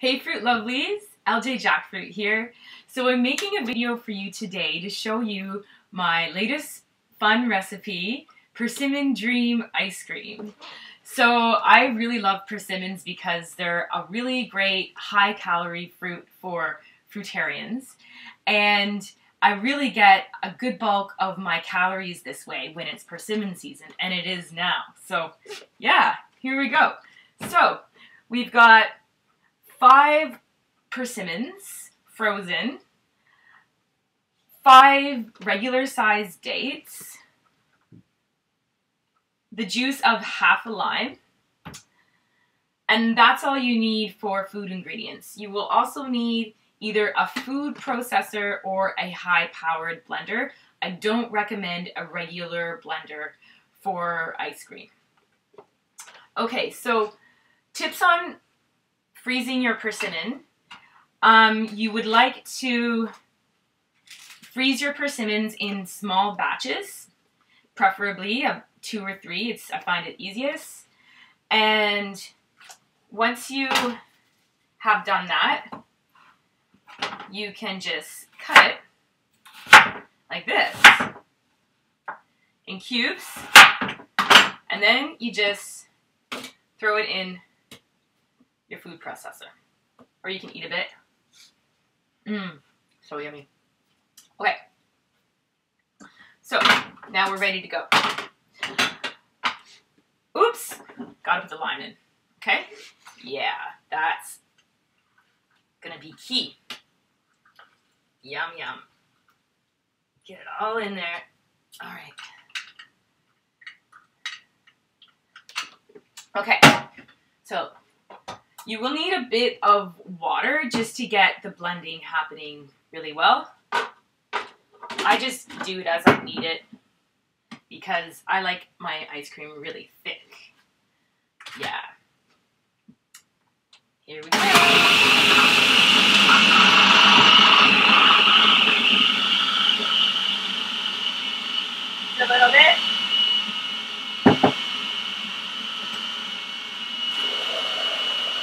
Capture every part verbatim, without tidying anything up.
Hey Fruit Lovelies, L J Jackfruit here. So I'm making a video for you today to show you my latest fun recipe, Persimmon Dream Ice Cream. So I really love persimmons because they're a really great high calorie fruit for fruitarians. And I really get a good bulk of my calories this way when it's persimmon season, and it is now. So yeah, here we go. So we've got five persimmons, frozen, five regular sized dates, the juice of half a lime, and that's all you need for food ingredients. You will also need either a food processor or a high powered blender. I don't recommend a regular blender for ice cream. Okay, so tips on freezing your persimmon. Um, you would like to freeze your persimmons in small batches, preferably of two or three. It's, I find it easiest. And once you have done that, you can just cut it like this in cubes, and then you just throw it in your food processor, or you can eat a bit. Mmm, so yummy. Okay, so now we're ready to go. Oops, gotta put the lime in. Okay, yeah, that's gonna be key. Yum yum. Get it all in there. All right. Okay, so you will need a bit of water just to get the blending happening really well. I just do it as I need it because I like my ice cream really thick. Yeah. Here we go. Just a little bit.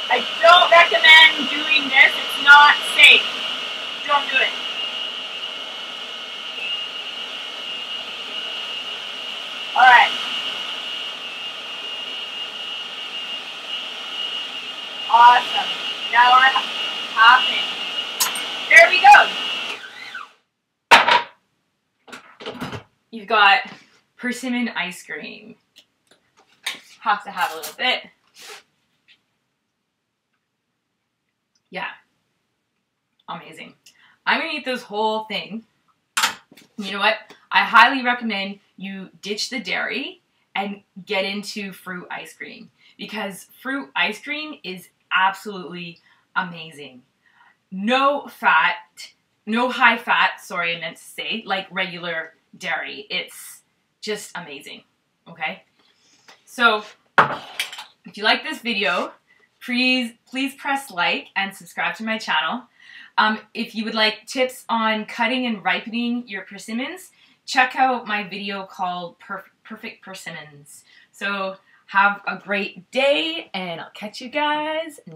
I don't recommend doing this, it's not safe. Don't do it. Alright. Awesome. Now I'm hopping. There we go. You've got persimmon ice cream. Have to have a little bit. Yeah, amazing. I'm gonna eat this whole thing. You know what? I highly recommend you ditch the dairy and get into fruit ice cream, because fruit ice cream is absolutely amazing. No fat, no high fat, sorry I meant to say, like regular dairy. It's just amazing, okay? So if you like this video, Please, please press like and subscribe to my channel. Um, if you would like tips on cutting and ripening your persimmons, check out my video called Perf Perfect Persimmons. So have a great day, and I'll catch you guys next time.